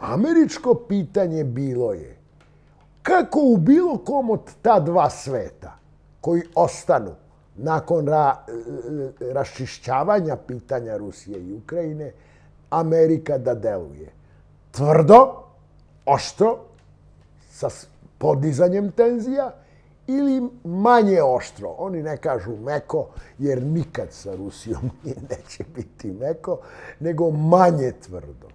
Američko pitanje bilo je kako u bilo kom od ta dva sveta koji ostanu nakon raščišćavanja pitanja Rusije i Ukrajine, Amerika da deluje tvrdo, oštro, sa podizanjem tenzija ili manje oštro. Oni ne kažu meko, jer nikad sa Rusijom neće biti meko, nego manje tvrdo.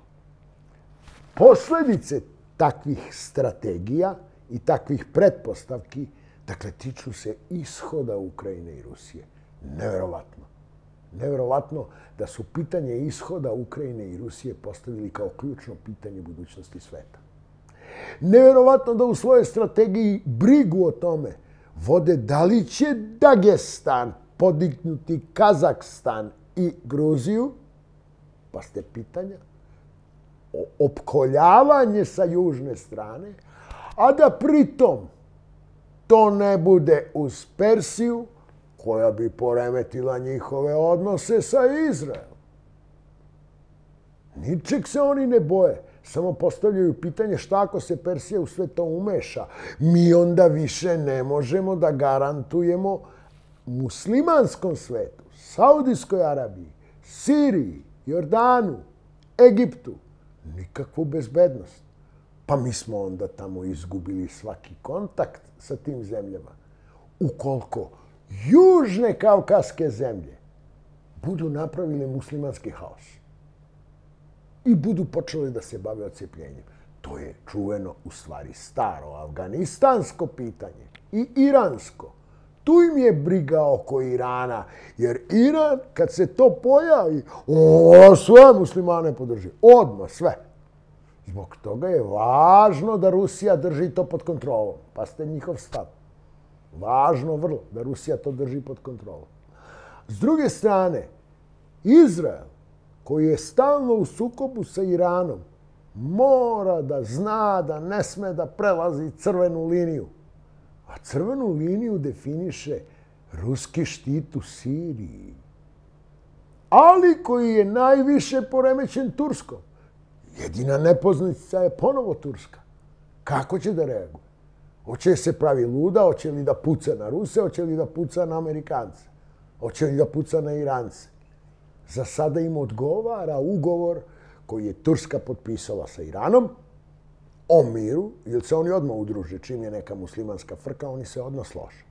Posljedice takvih strategija i takvih pretpostavki, dakle, tiču se ishoda Ukrajine i Rusije. Neverovatno. Neverovatno da su pitanje ishoda Ukrajine i Rusije postavili kao ključno pitanje budućnosti sveta. Neverovatno da u svojoj strategiji brigu o tome vode da li će Dagestan podignuti Kazakhstan i Gruziju, pa ste pitanja, opkoljavanje sa južne strane, a da pritom to ne bude uz Persiju, koja bi poremetila njihove odnose sa Izraelom. Ničeg se oni ne boje. Samo postavljaju pitanje šta ako se Persija u sve to umeša. Mi onda više ne možemo da garantujemo muslimanskom svetu, Saudijskoj Arabiji, Siriji, Jordanu, Egiptu nikakvu bezbednost. Pa mi smo onda tamo izgubili svaki kontakt sa tim zemljama. Ukoliko južne kavkaske zemlje budu napravile muslimanski haos i budu počeli da se bave ocepljenjem. To je čuveno, u stvari staro, afganistansko pitanje i iransko. Tu im je briga oko Irana, jer Iran, kad se to pojavi, sve muslimane podrži, odmah sve. Zbog toga je važno da Rusija drži to pod kontrolom. Pa ste njihov stav. Važno vrlo da Rusija to drži pod kontrolom. S druge strane, Izrael, koji je stalno u sukobu sa Iranom, mora da zna da ne sme da prelazi crvenu liniju. A crvenu liniju definiše ruski štit u Siriji, ali koji je najviše poremećen Turskom. Jedina nepoznanica je ponovo Turska. Kako će da reaguje? Hoće se pravi luda, hoće li da puca na Ruse, hoće li da puca na Amerikance, hoće li da puca na Irance. Za sada im odgovara ugovor koji je Turska potpisala sa Iranom o miru, jer se oni odmah udruže čim je neka muslimanska frka, oni se odmah slože.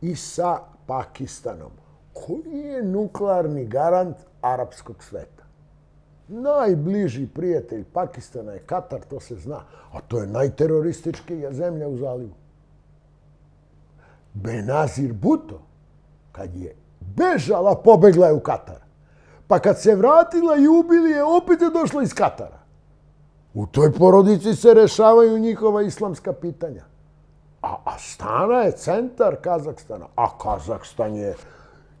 I sa Pakistanom, koji je nuklearni garant arapskog sveta. Najbliži prijatelj Pakistana je Katar, to se zna, a to je najterorističkija zemlja u zalivu. Benazir Bhutto, kad je bežala, pobegla je u Katar. Pa kad se vratila i ubili je, opet je došla iz Katara. U toj porodici se rešavaju njihova islamska pitanja. A Astana je centar Kazahstana, a Kazahstan je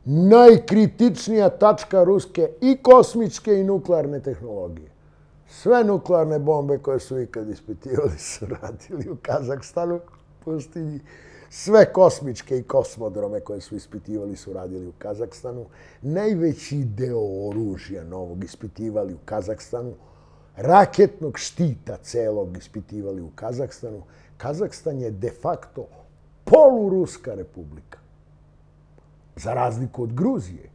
najkritičnija tačka ruske i kosmičke i nuklearne tehnologije. Sve nuklearne bombe koje su ikad ispitivali su radili u Kazahstanu, pustinji. Sve kosmičke i kosmodrome koje su ispitivali su radili u Kazahstanu. Najveći deo oružja novog ispitivali u Kazahstanu. Raketnog štita celog ispitivali u Kazahstanu. Kazahstan je de facto poluruska republika, za razliku od Gruzije,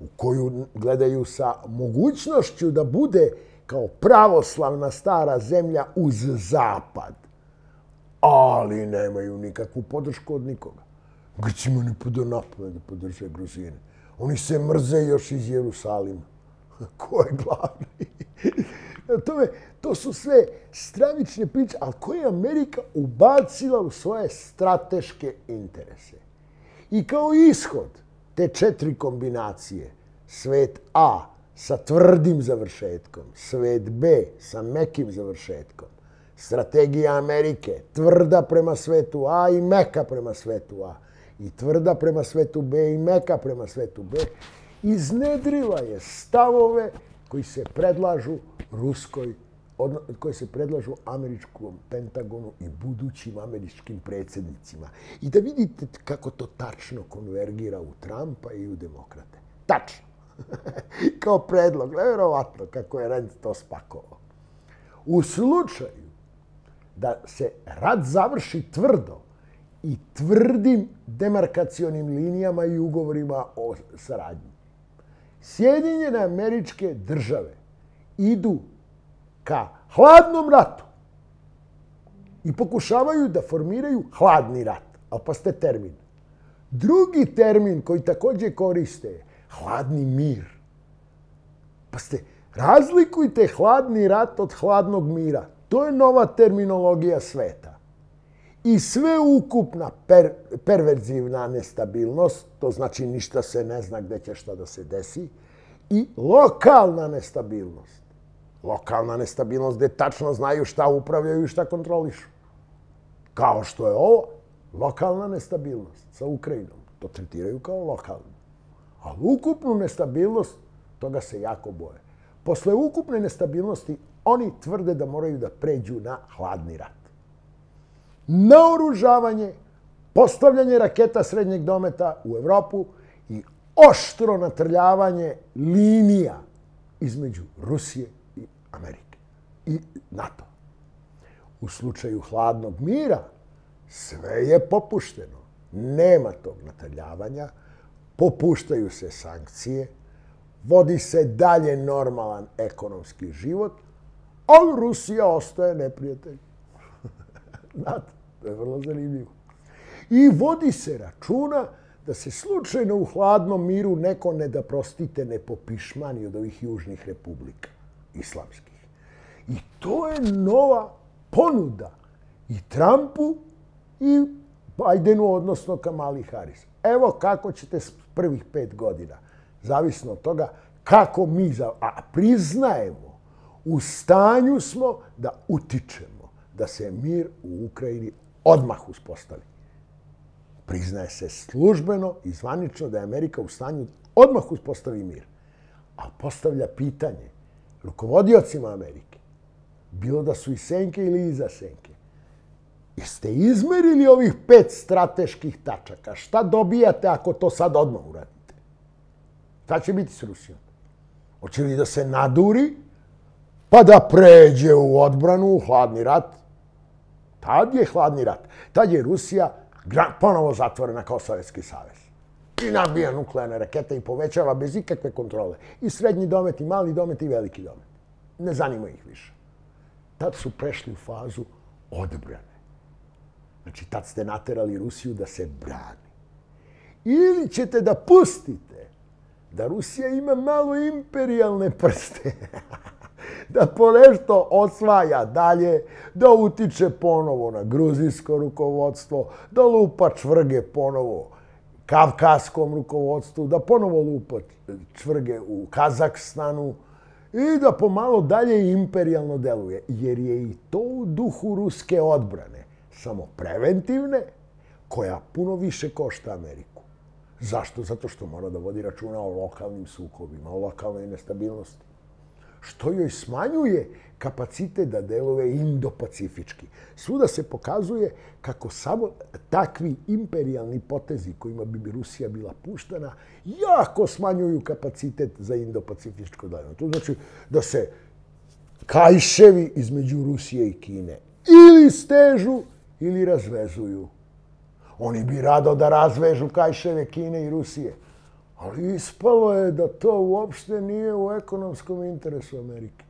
u koju gledaju sa mogućnošću da bude kao pravoslavna stara zemlja uz zapad. Ali nemaju nikakvu podršku od nikoga. Grcima ne pada na pamet da podrže Gruzijane. Oni se mrze još iz Jerusalima. Ko je glavni? To su sve stravične priče, ali koje je Amerika ubacila u svoje strateške interese. I kao ishod te 4 kombinacije, svet A sa tvrdim završetkom, svet B sa mekim završetkom, strategija Amerike tvrda prema svetu A i meka prema svetu A i tvrda prema svetu B i meka prema svetu B, iznedrila je stavove koji se predlažu američkom Pentagonu i budućim američkim predsjednicima. I da vidite kako to tačno konvergira u Trumpa i u demokrate. Tačno. Kao predlog, nevjerovatno kako je Rand to spakovao. u slučaju da se rat završi tvrdo i tvrdim demarkacionim linijama i ugovorima o saradnji. Sjedinjene Američke Države idu ka hladnom ratu i pokušavaju da formiraju hladni rat. Ali pa ste termin. Drugi termin koji također koriste je hladni mir. Pa ste razlikujte hladni rat od hladnog mira. To je nova terminologija sveta. I sveukupna perverzivna nestabilnost, to znači ništa se ne zna gdje će šta da se desi, i lokalna nestabilnost. Lokalna nestabilnost gdje tačno znaju šta upravljaju i šta kontrolišu. Kao što je ovo, lokalna nestabilnost sa Ukrajinom. To tretiraju kao lokalnu. Ali ukupnu nestabilnost, toga se jako boje. Posle ukupne nestabilnosti oni tvrde da moraju da pređu na hladni rat. Naoružavanje, postavljanje raketa srednjeg dometa u Evropu i oštro natrljavanje linija između Rusije i Amerike i NATO. U slučaju hladnog mira sve je popušteno. Nema tog natrljavanja, popuštaju se sankcije, vodi se dalje normalan ekonomski život, ali Rusija ostaje neprijatelj. NATO, to je vrlo zanimljivo. I vodi se računa da se slučajno u hladnom miru neko ne da prostite ne popišmani od ovih južnih republika islamskih. I to je nova ponuda i Trumpu i Bidenu, odnosno Kamali Harris. Evo kako ćete s prvih 5 godina, zavisno od toga kako mi, a priznajemo, u stanju smo da utičemo da se mir u Ukrajini odmah uspostavi. Priznaje se službeno i zvanično da je Amerika u stanju odmah uspostavi mir. A postavlja pitanje rukovodiocima Amerike, bilo da su iz senke ili iza senke, jeste izmerili ovih 5 strateških tačaka? Šta dobijate ako to sad odmah uradite? Šta će biti s Rusijom? Hoće li da se naduri pa da pređe u odbranu, u hladni rat? Tad je hladni rat. Tad je Rusija ponovo zatvorena kao Sovjetski savez. I nabija nuklearne rakete i povećava bez ikakve kontrole. I srednji domet, i mali domet, i veliki domet. Ne zanima ih više. Tad su prešli u fazu odbrane. Znači, tad ste naterali Rusiju da se brani. Ili ćete da pustite da Rusija ima malo imperijalne prste. Da ponešto osvaja dalje, da utiče ponovo na gruzijsko rukovodstvo, da lupa čvrge ponovo kavkaskom rukovodstvu, da ponovo lupa čvrge u Kazahstanu i da pomalo dalje imperijalno deluje. Jer je i to u duhu ruske odbrane, samo preventivne, koja puno više košta Ameriku. Zašto? Zato što mora da vodi računa o lokalnim sukobima, o lokalnoj nestabilnosti, što joj smanjuje kapacitet da deluje indopacifički. Svuda se pokazuje kako samo takvi imperijalni potezi kojima bi Rusija bila puštana jako smanjuju kapacitet za indopacifičko delovanje. To znači da se kajševi između Rusije i Kine ili stežu ili razvezuju. Oni bi rado da razvežu kajševe Kine i Rusije. Ali ispalo je da to uopšte nije u ekonomskom interesu Amerike.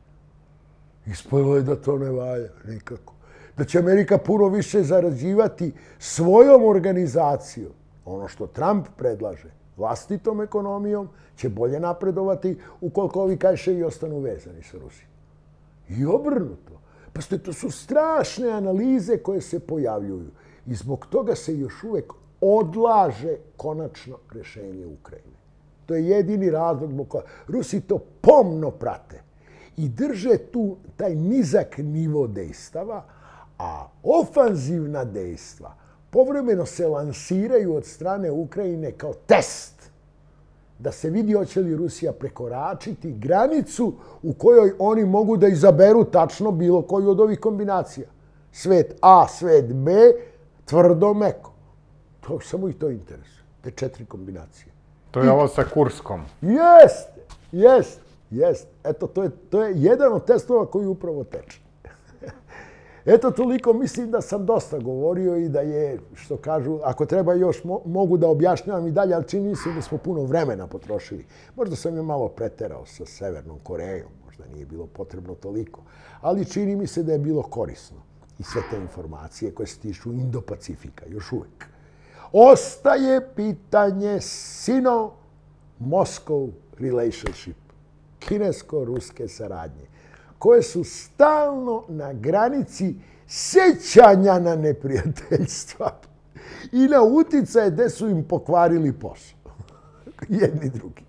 Ispalo je da to ne valja nikako. Da će Amerika puno više zarađivati svojom organizacijom. Ono što Trump predlaže, vlastitom ekonomijom, će bolje napredovati ukoliko ovi kajševi ostanu vezani sa Rusijom. I obrnuto. Pa to su strašne analize koje se pojavljuju. I zbog toga se još uvek odlaže konačno rješenje Ukrajine. To je jedini razlog zbog koja Rusi to pomno prate i drže tu taj nizak nivo dejstava, a ofanzivna dejstva povremeno se lansiraju od strane Ukrajine kao test da se vidi hoće li Rusija prekoračiti granicu u kojoj oni mogu da izaberu tačno bilo koju od ovih kombinacija. Svet A, svet B, tvrdo, meko. Samo i to interesuje, te 4 kombinacije. To je ovo sa Kurskom. Jeste, jeste, jeste. Eto, to je jedan od testova koji upravo teče. Eto, toliko mislim da sam dosta govorio i da je, što kažu, ako treba još mogu da objašnjavam i dalje, ali čini se da smo puno vremena potrošili. Možda sam je malo preterao sa Severnom Korejom, možda nije bilo potrebno toliko, ali čini mi se da je bilo korisno. I sve te informacije koje se tiču Indo-Pacifika, još uvijek. Ostaje pitanje Sino-Moskov relationship, kinesko-ruske saradnje, koje su stalno na granici sećanja na neprijateljstva i na uticaje gde su im pokvarili posao. Jedni drugi.